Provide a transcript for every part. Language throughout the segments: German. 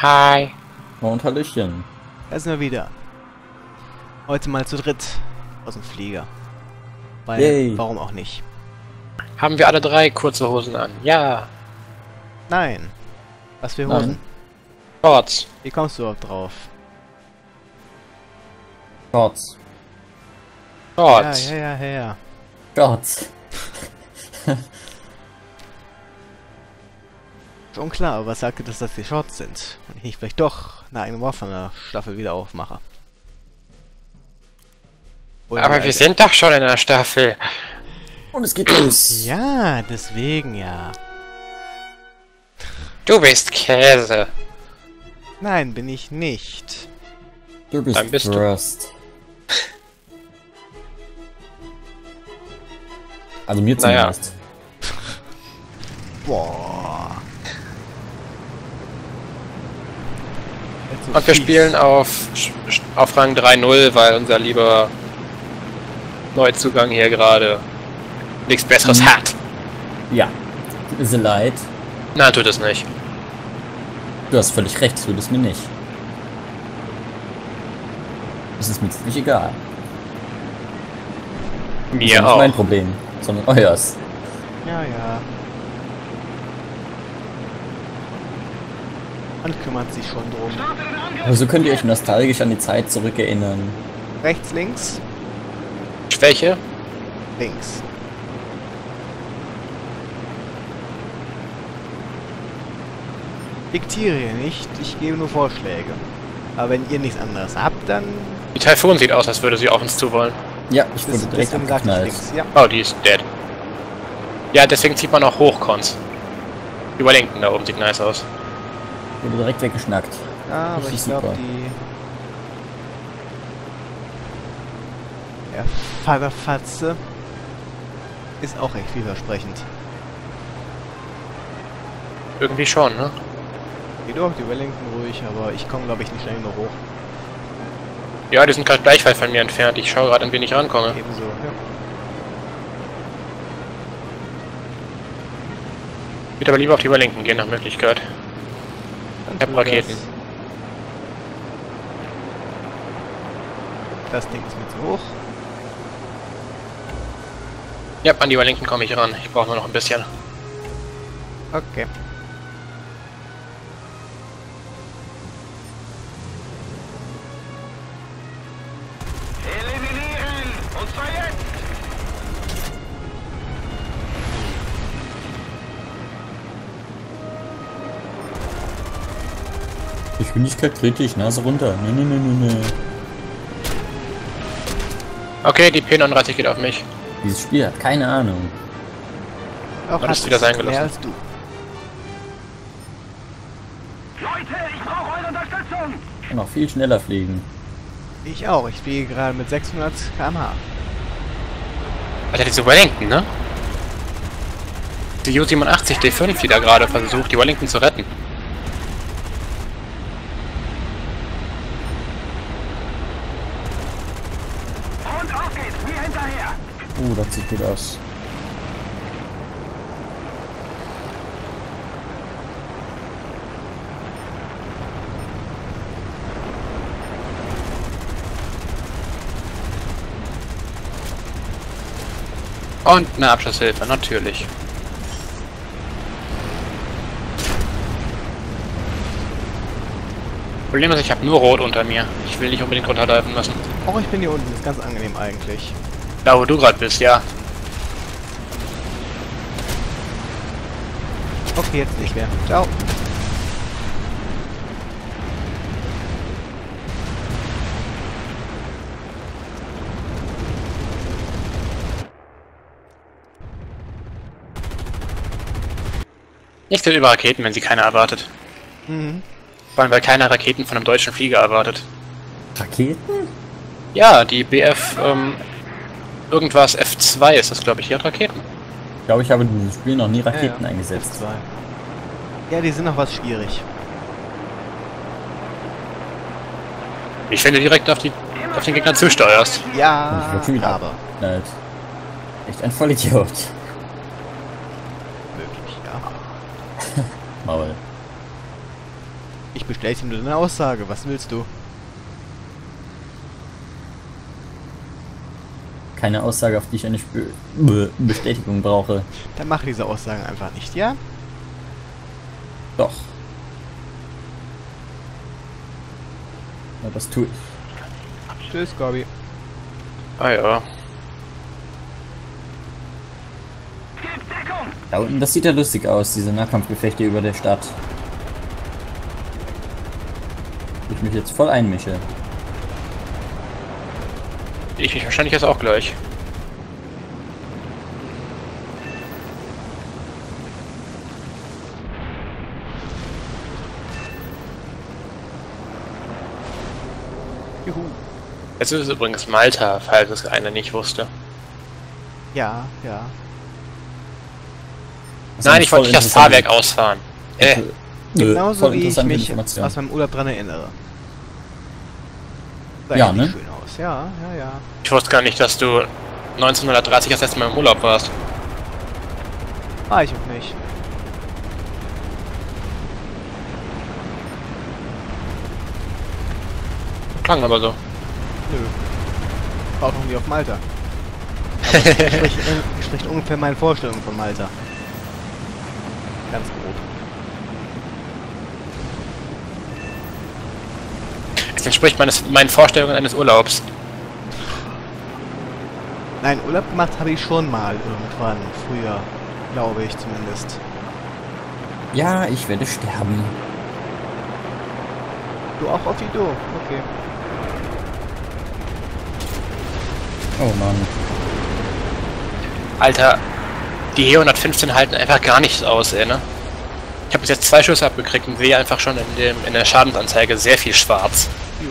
Hi. Und Hallöchen. Da sind wir wieder. Heute mal zu dritt aus dem Flieger. Weil, yay, warum auch nicht? Haben wir alle drei kurze Hosen an? Ja. Nein. Was für Hosen? Shorts. Wie kommst du überhaupt drauf? Shorts. Shorts. Ja. Shorts. Schon klar, aber was sagte, dass das die Shorts sind? Und ich vielleicht doch eine eigene Warfare-Staffel wieder aufmache. Oder aber wir sind doch schon in der Staffel. Und es geht los. Ja, deswegen ja. Du bist Käse. Nein, bin ich nicht. Du bist, dann bist Rust. Du. Also mir zumindest. Naja. Boah. So. Und wir spielen auf Rang 3-0, weil unser lieber Neuzugang hier gerade nichts Besseres hat. Ja, tut mir leid. Nein, tut es nicht. Du hast völlig recht, tut es mir nicht. Es ist mir ziemlich egal. Mir das ist auch. Nicht mein Problem, sondern euers. Ja. Und kümmert sich schon drum. Aber so könnt ihr euch nostalgisch an die Zeit zurückerinnern. Rechts, links. Schwäche. Links. Diktiere nicht, ich gebe nur Vorschläge. Aber wenn ihr nichts anderes habt, dann... Die Typhoon sieht aus, als würde sie auf uns zuwollen. Ja, ich würde direkt abgeknallt. Ja. Oh, die ist dead. Ja, deswegen zieht man auch Hochcons. Über Wellington da oben sieht nice aus. Wurde direkt weggeschnackt. Ah, aber ich glaube die... Der Vaterfatze ist auch echt vielversprechend. Irgendwie schon, ne? Geht doch, die Wellington ruhig, aber ich komme glaube ich nicht schnell genug hoch. Ja, die sind gerade gleich weit von mir entfernt. Ich schaue gerade, an wen ich rankomme. Ebenso, ja. Ich würde aber lieber auf die Wellington gehen nach Möglichkeit. Ich hab Raketen. Das Ding ist mir zu hoch. Ja, an die Wellington komme ich ran. Ich brauche nur noch ein bisschen. Okay. Eliminieren! Und zwar jetzt! Geschwindigkeit kritisch, Nase runter. Nee. Okay, die P39 geht auf mich. Dieses Spiel hat keine Ahnung. Auch hat es wieder sein gelassen. Mehr als du. Leute, ich brauche eure Unterstützung! Ich kann auch viel schneller fliegen. Ich auch, ich fliege gerade mit 600 km/h. Alter, diese Wellington, ne? Die Ju 87 D5, die da gerade versucht, die Wellington zu retten. Das sieht gut aus. Und eine Abschlusshilfe, natürlich. Problem ist, ich habe nur Rot unter mir. Ich will nicht unbedingt runterlaufen müssen. Oh, ich bin hier unten. Ist ganz angenehm eigentlich. Da wo du gerade bist, ja. Okay, jetzt nicht mehr. Ciao. Nicht über Raketen, wenn sie keiner erwartet. Mhm. Vor allem, weil keiner Raketen von einem deutschen Flieger erwartet. Raketen? Ja, die BF irgendwas F2 ist das, glaube ich, hier hat Raketen. Ich glaube, ich habe in diesem Spiel noch nie Raketen eingesetzt. F2. Ja, die sind noch was schwierig. Ich finde direkt auf den Gegner zusteuerst. Ja, ich aber. Nein. Echt ein Vollidiot. Möglich, ja. Maul. Ich bestätige nur deine Aussage. Was willst du? Keine Aussage, auf die ich eine Bestätigung brauche. Dann mach diese Aussagen einfach nicht, ja? Doch. Na, ja, das tue ich. Tschüss, Gabi. Ah ja. Da unten, das sieht ja lustig aus, diese Nahkampfgefechte über der Stadt. Ich mich jetzt voll einmische. Ich mich wahrscheinlich jetzt auch gleich. Juhu. Es ist übrigens Malta, falls es einer nicht wusste. Ja, ja. Nein, ich wollte nicht das Fahrwerk ausfahren. Genauso wie ich mich aus meinem Urlaub dran erinnere. Sah ja, ne? Schön aus. Ja, ja, ja. Ich wusste gar nicht, dass du 1930 das letzte Mal im Urlaub warst. Ah, ich auch nicht. Klang aber so. Nö. Auch irgendwie auf Malta. Aber das entspricht ungefähr meinen Vorstellungen von Malta. Ganz grob. Es entspricht meinen Vorstellungen eines Urlaubs. Nein, Urlaub gemacht habe ich schon mal irgendwann. Früher, glaube ich zumindest. Ja, ich werde sterben. Du auch, Ottido? Okay. Oh Mann. Alter, die He-115 halten einfach gar nichts aus, ey, ne? Ich habe bis jetzt 2 Schüsse abgekriegt und sehe einfach schon in der Schadensanzeige sehr viel schwarz. Jo.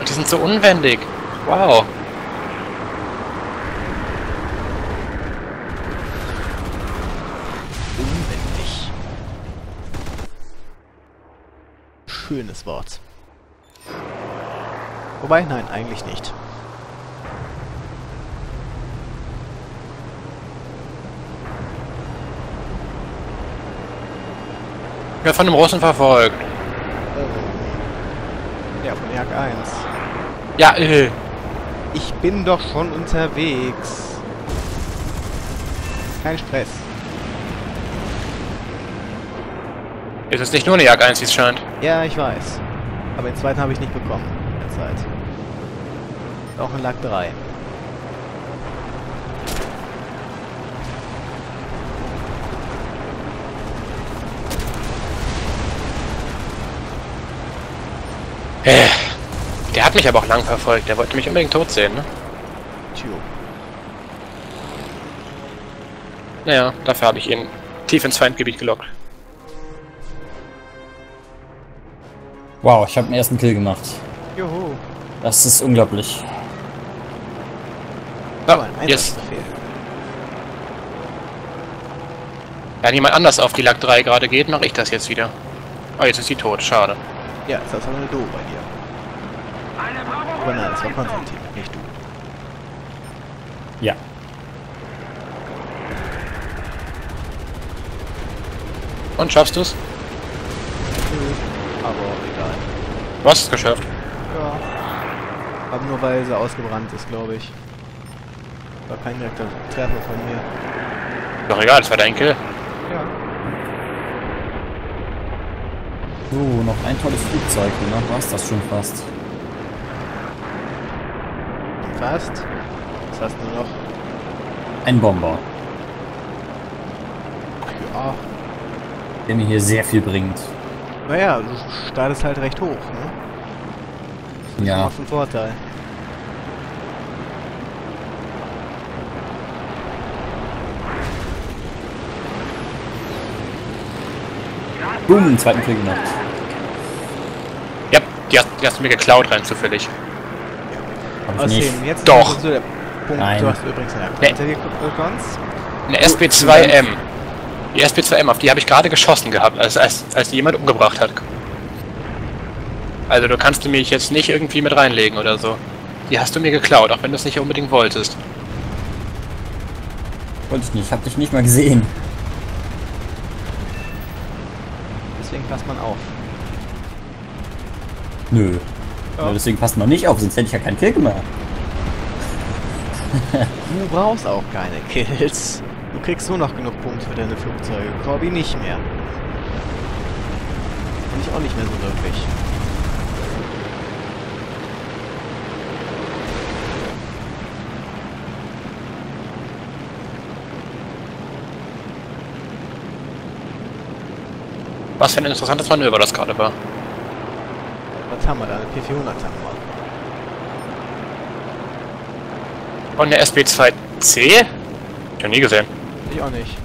Und die sind so unwendig. Wow. Unwendig. Schönes Wort. Wobei, nein, eigentlich nicht. Ich werde von einem Russen verfolgt. Ja, von der Jag 1. Ja, ich bin doch schon unterwegs. Kein Stress. Es ist nicht nur eine Jag 1, wie es scheint. Ja, ich weiß. Aber den zweiten habe ich nicht bekommen. Derzeit. Auch in LaGG 3. Der hat mich aber auch lang verfolgt, der wollte mich unbedingt tot sehen, ne? Tjo. Naja, dafür habe ich ihn tief ins Feindgebiet gelockt. Wow, ich habe den ersten Kill gemacht. Juhu. Das ist unglaublich. Ja, jetzt. Da jemand anders auf die LaGG 3 gerade geht, mache ich das jetzt wieder. Oh, jetzt ist sie tot, schade. Ja, das ist aber eine Doof bei dir. Aber nein, das war Konstantin, nicht du. Ja. Und schaffst du's? Nö, aber egal. Du hast es geschafft. Ja. Aber nur weil sie ausgebrannt ist, glaube ich. War kein direkter Treffer von mir. Doch egal, es war dein Kill. Ja. So, noch ein tolles Flugzeug, danach war's das schon fast. Fast? Was hast du noch? Ein Bomber. Ja. Der mir hier sehr viel bringt. Naja, du startest halt recht hoch, ne? Ja. Das ist ein Vorteil. Boom, zweiten Krieg gemacht. Ja, die hast du mir geklaut rein zufällig. Ja. Außerdem, jetzt doch. So der Punkt. Nein. Du hast übrigens eine SP2M. Die SP2M, auf die habe ich gerade geschossen gehabt, als die jemand umgebracht hat. Also du kannst du mich jetzt nicht irgendwie mit reinlegen oder so. Die hast du mir geklaut, auch wenn du es nicht unbedingt wolltest. Wollte ich nicht, hab dich nicht mal gesehen. Deswegen passt man auf. Nö. Ja. Deswegen passt man nicht auf, sonst hätte ich ja keinen Kill gemacht. Du brauchst auch keine Kills. Du kriegst nur noch genug Punkte für deine Flugzeuge. Corby nicht mehr. Bin ich auch nicht mehr so wirklich. Was für ein interessantes Manöver das gerade war. Was haben wir da? Eine P400 haben wir. Und eine SB2C? Ich hab nie gesehen. Ich auch nicht.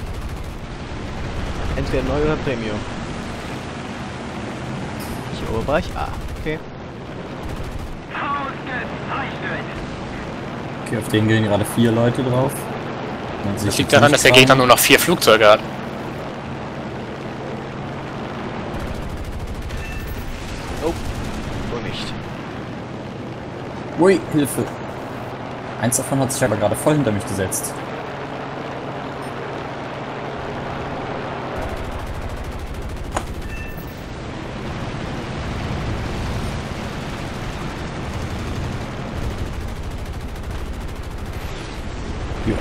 Entweder neu oder Premium. Hier oben war ich. Ah, okay. Okay, auf den gehen gerade 4 Leute drauf. Das liegt daran, dass der Gegner nur noch 4 Flugzeuge hat. Ui, Hilfe! Eins davon hat sich aber gerade voll hinter mich gesetzt. Ja.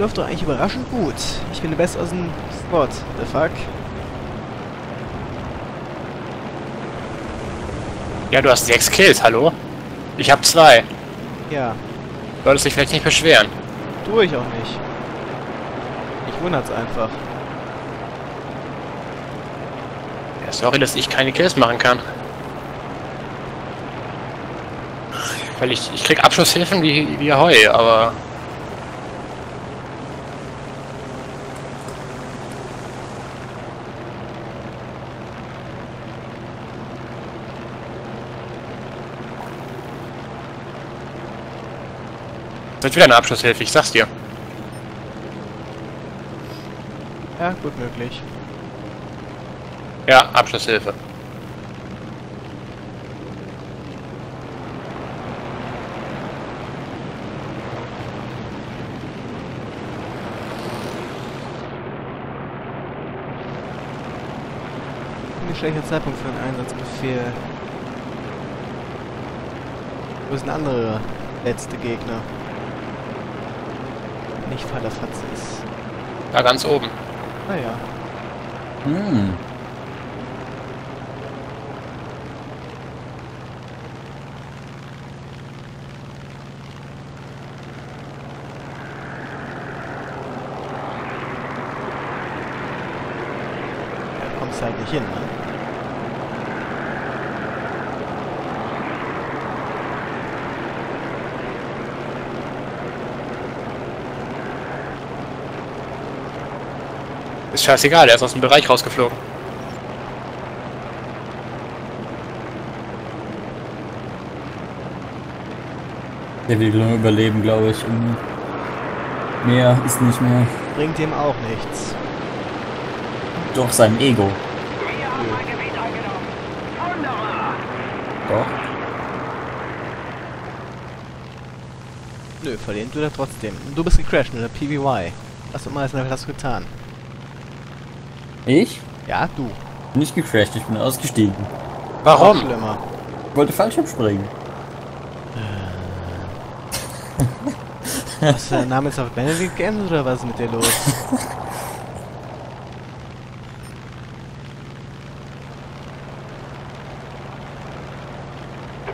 Läuft doch eigentlich überraschend gut. Ich bin der Beste aus dem Spot. The fuck? Ja, du hast 6 Kills, hallo? Ich hab 2. Ja. Du solltest dich vielleicht nicht beschweren. Tue ich auch nicht. Ich wundert's einfach. Ja, sorry, dass ich keine Kills machen kann. Weil ich krieg Abschusshilfen wie Heu, aber... Das ist wieder eine Abschlusshilfe, ich sag's dir. Ja, gut möglich. Ja, Abschlusshilfe. Ein schlechter Zeitpunkt für einen Einsatzbefehl. Wo ist ein anderer letzte Gegner? Nicht Fall der Fatze ist. Da ganz oben. Naja. Hm. Da kommst du halt nicht hin, ne? Ist scheißegal, er ist aus dem Bereich rausgeflogen. Der will nur überleben, glaube ich. Und mehr ist nicht mehr. Bringt ihm auch nichts. Doch sein Ego. Doch. Nö, verdient du da trotzdem. Du bist gecrashed mit der PBY. Was du meinst, hast du getan. Ich? Ja, du. Nicht gecrashed, ich bin ausgestiegen. Warum? Schlimmer. Ich wollte Fallschirm springen. Hast du deinen Namen jetzt auf Benedikt geändert oder was ist mit dir los?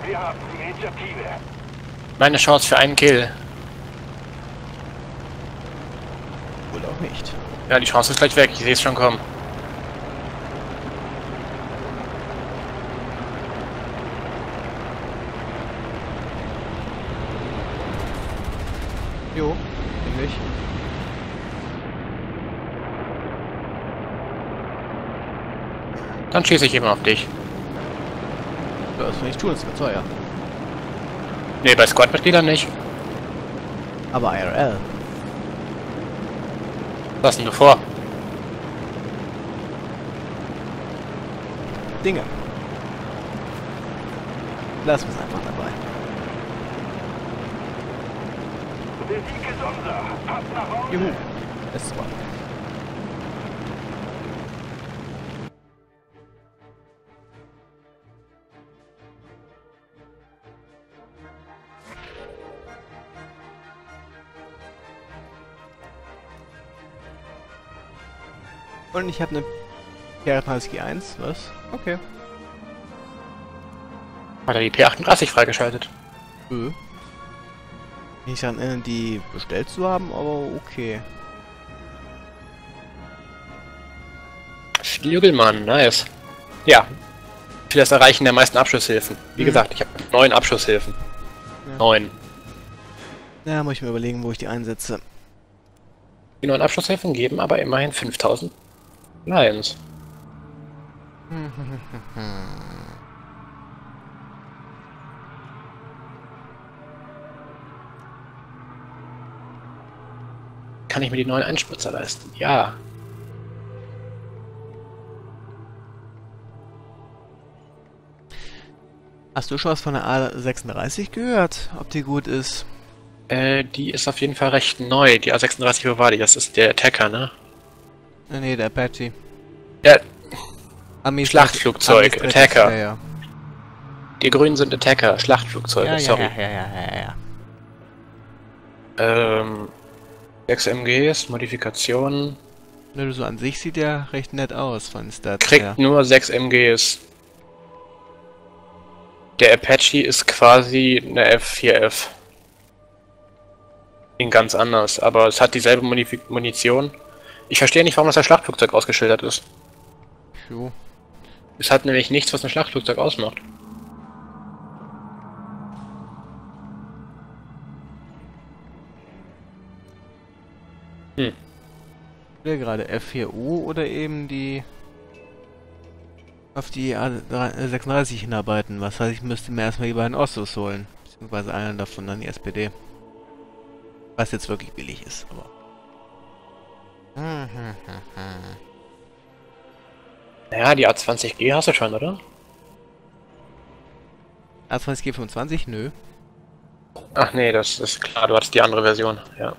Wir haben die Initiative. Meine Chance für einen Kill. Wohl auch nicht. Ja, die Chance ist gleich weg, ich sehe es schon kommen. Jo, nämlich. Dann schieße ich eben auf dich. Das will ich tun, das wird teuer. Nee, bei Squad-Mitgliedern nicht. Aber IRL. Was denn vor? Dinge. Lass uns einfach dabei. Der Sieg ist unser. Passt nach Hause. Juhu. Es war. Und ich habe eine P38G1, was? Okay. Hat er die P38 freigeschaltet? Nö. Nicht daran erinnern, die bestellt zu haben, aber okay. Flügelmann, nice. Ja. Für das Erreichen der meisten Abschusshilfen. Wie gesagt, ich habe 9 Abschusshilfen. Ja. 9. Ja, muss ich mir überlegen, wo ich die einsetze. Die 9 Abschusshilfen geben aber immerhin 5000. Lions. Kann ich mir die neuen Einspritzer leisten? Ja. Hast du schon was von der A36 gehört? Ob die gut ist? Die ist auf jeden Fall recht neu. Die A36, wo war die? Das ist der Attacker, ne? Nee, der Apache. Der Schlachtflugzeug, Attacker. Ja, ja. Die Grünen sind Attacker, Schlachtflugzeuge, ja, sorry. Ja. 6 MGs, Modifikationen. Nö, so an sich sieht der recht nett aus, von Stats. Kriegt nur 6 MGs. Der Apache ist quasi eine F4F. Klingt ganz anders, aber es hat dieselbe Munition. Ich verstehe nicht, warum das als Schlachtflugzeug ausgeschildert ist. Jo. Es hat nämlich nichts, was ein Schlachtflugzeug ausmacht. Hm. Oder gerade F4U oder eben die auf die A36 hinarbeiten. Was heißt, ich müsste mir erstmal die beiden Ossos holen. Beziehungsweise einen davon, dann die SPD. Was jetzt wirklich billig ist, aber... Naja, die A20G hast du schon, oder? A20G25? Nö. Ach nee, das ist klar, du hattest die andere Version, ja.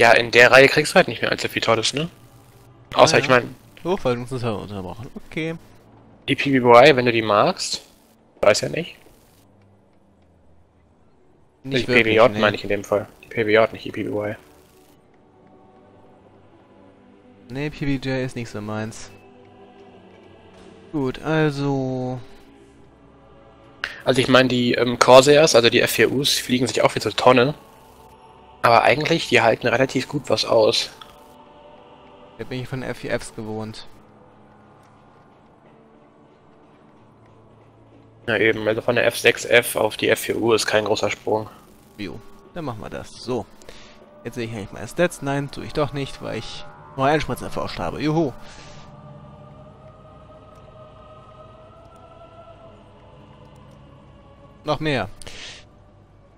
Ja, in der Reihe kriegst du halt nicht mehr allzu viel Tolles, ne? Außer, ich meine... Hochverwaltungsverfahren unterbrochen, okay. Die PBY, wenn du die magst, weiß ja nicht. Nicht die wirklich, PBJ, nee. Meine ich in dem Fall. Die PBJ, nicht die PBY. Ne, PBJ ist nicht so meins. Gut, also... Also ich meine, die Corsairs, also die F4Us, fliegen sich auch wieder zur Tonne. Aber eigentlich, die halten relativ gut was aus. Da bin ich von F4Fs gewohnt. Ja eben, also von der F6F auf die F4U ist kein großer Sprung. Jo, dann machen wir das. So. Jetzt sehe ich eigentlich meine Stats. Nein, tue ich doch nicht, weil ich neue Einspritzer erforscht habe. Juhu! Noch mehr.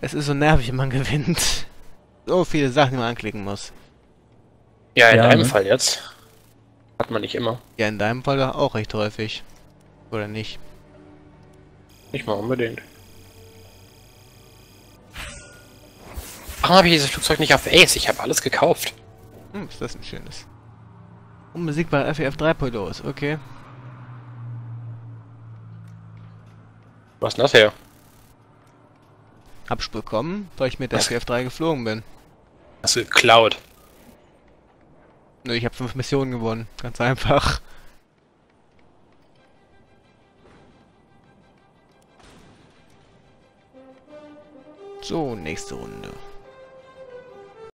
Es ist so nervig, wenn man gewinnt. So viele Sachen, die man anklicken muss. Ja, in deinem Fall jetzt. Hat man nicht immer. Ja, in deinem Fall auch recht häufig. Oder nicht? Nicht mal unbedingt. Warum habe ich dieses Flugzeug nicht auf Ace? Ich habe alles gekauft. Hm, ist das ein schönes. Unbesiegbar FF3-Pilot, okay. Was ist denn das her? Hab's bekommen, weil ich mit der FF3 geflogen bin. Hast du geklaut? Nö, ich habe 5 Missionen gewonnen. Ganz einfach. So, nächste Runde.